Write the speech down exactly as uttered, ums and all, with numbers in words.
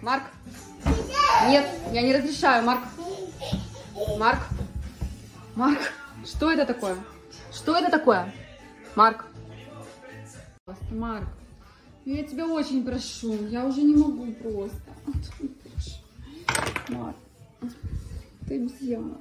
Марк. Нет, я не разрешаю, Марк. Марк. Марк. Что это такое? Что это такое? Марк. Марк. Я тебя очень прошу. Я уже не могу просто. Марк. Ты обезьяна.